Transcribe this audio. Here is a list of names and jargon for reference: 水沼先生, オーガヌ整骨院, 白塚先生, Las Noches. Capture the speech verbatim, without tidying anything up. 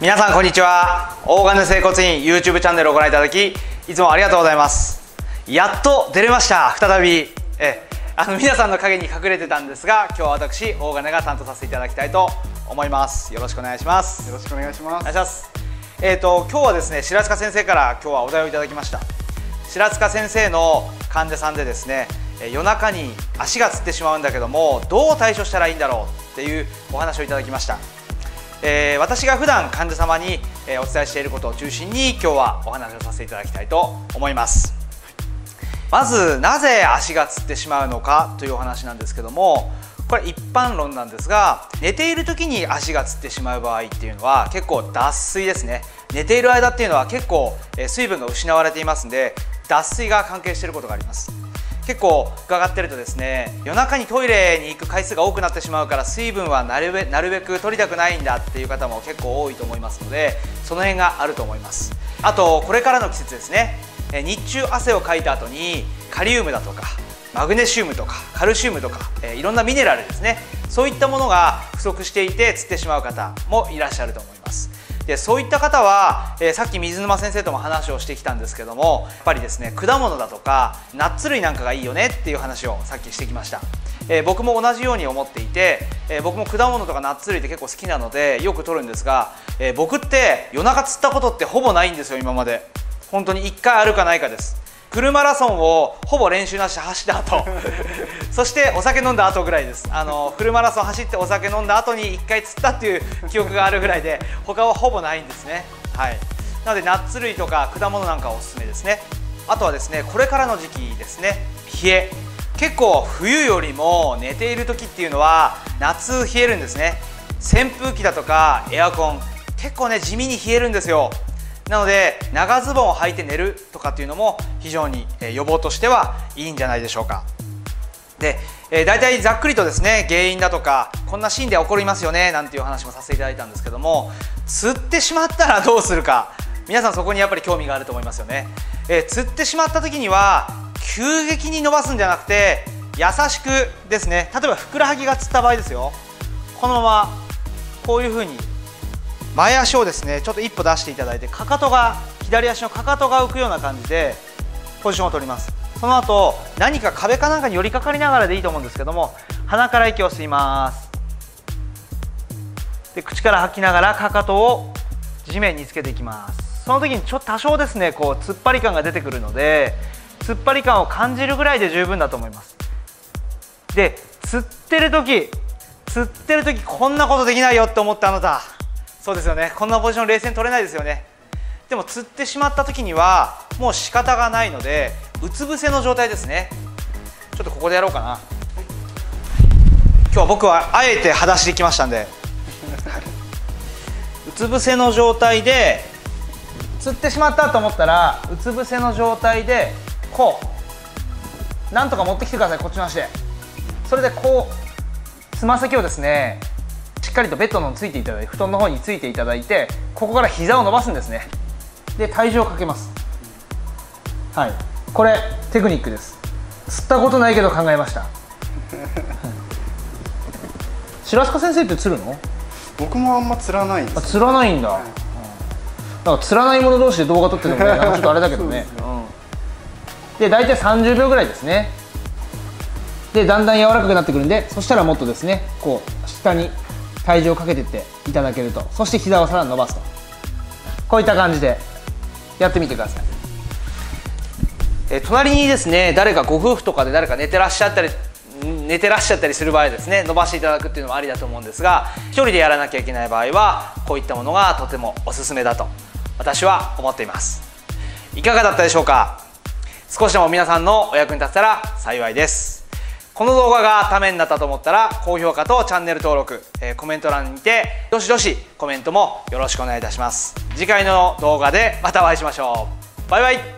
皆さんこんにちは。オーガヌ整骨院 YouTube チャンネルをご覧いただきいつもありがとうございます。やっと出れました。再びえあの皆さんの陰に隠れてたんですが、今日は私オーガヌが担当させていただきたいと思います。よろしくお願いします。よろしくお願いします。お願いします。えっと今日はですね、白塚先生から今日はお題をいただきました。白塚先生の患者さんでですね、夜中に足がつってしまうんだけどもどう対処したらいいんだろうっていうお話をいただきました。えー、私が普段患者様にお伝えしていることを中心に今日はお話をさせていただきたいと思います。まずなぜ足がつってしまうのかというお話なんですけども、これ一般論なんですが、寝ている時に足がつってしまう場合っていうのは結構脱水ですね。寝ている間っていうのは結構水分が失われていますんで、脱水が関係していることがあります。結構伺ってるとですね、夜中にトイレに行く回数が多くなってしまうから水分はなるべ、なるべく取りたくないんだっていう方も結構多いと思いますので、その辺があると思います。あとこれからの季節ですね、日中汗をかいた後にカリウムだとかマグネシウムとかカルシウムとかいろんなミネラルですね、そういったものが不足していてつってしまう方もいらっしゃると思います。でそういった方は、えー、さっき水沼先生とも話をしてきたんですけども、やっぱりですね果物だとかナッツ類なんかがいいよねっていう話をさっきしてきました。えー、僕も同じように思っていて、えー、僕も果物とかナッツ類って結構好きなのでよく取るんですが、えー、僕って夜中釣ったことってほぼないんですよ。今まで本当にいっかいあるかないかです。フルマラソンをほぼ練習なしで走った後そしてお酒飲んだ後ぐらいです。あのフルマラソン走ってお酒飲んだ後にいっかい釣ったっていう記憶があるぐらいで、他はほぼないんですね。はい、なのでナッツ類とか果物なんかおすすめですね。あとはですね、これからの時期ですね、冷え、結構冬よりも寝ている時っていうのは夏冷えるんですね。扇風機だとかエアコン結構ね地味に冷えるんですよ。なので長ズボンを履いて寝るとかっていうのも非常に予防としてはいいんじゃないでしょうか。で、えー、大体ざっくりとですね、原因だとかこんなシーンで起こりますよねなんていう話もさせていただいたんですけども、つってしまったらどうするか、皆さんそこにやっぱり興味があると思いますよね。えー、つってしまった時には急激に伸ばすんじゃなくて優しくですね、例えばふくらはぎがつった場合ですよ、このままこういうふうに前足をですねちょっと一歩出していただいて、かかとが左足のかかとが浮くような感じでポジションを取ります。その後何か壁かなんかに寄りかかりながらでいいと思うんですけども、鼻から息を吸います。で口から吐きながらかかとを地面につけていきます。その時にちょっと多少ですねこう突っ張り感が出てくるので、突っ張り感を感じるぐらいで十分だと思います。でつってる時つってる時こんなことできないよって思ったあなた、そうですよね、こんなポジション冷静に取れないですよね。でもつってしまった時にはもう仕方がないので、うつ伏せの状態ですね。ちょっとここでやろうかな。今日は僕はあえて裸足できましたんでうつ伏せの状態でつってしまったと思ったらうつ伏せの状態でこうなんとか持ってきてください、こっちの足で。それでこうつま先をですねしっかりとベッドのついていただいて、布団の方についていただいて、ここから膝を伸ばすんですね。で体重をかけます。はい、これテクニックです。釣ったことないけど考えました白塚先生って釣るの？僕もあんま釣らないんです。釣らないんだ、はい、うん、なんか釣らない者同士で動画撮ってるのもね、ちょっとあれだけどねで、うん、で大体さんじゅうびょうぐらいですね。でだんだん柔らかくなってくるんで、そしたらもっとですねこう下に体重をかけていっていただけると、そして膝をさらに伸ばすと、こういった感じでやってみてください。え隣にですね誰かご夫婦とかで誰か寝てらっしゃったり寝てらっしゃったりする場合ですね、伸ばしていただくっていうのもありだと思うんですが、ひとりでやらなきゃいけない場合はこういったものがとてもおすすめだと私は思っています。いかがだったでしょうか。少しでも皆さんのお役に立てたら幸いです。この動画がためになったと思ったら高評価とチャンネル登録、えー、コメント欄にてどしどしコメントもよろしくお願いいたします。次回の動画でまたお会いしましょう。バイバイ。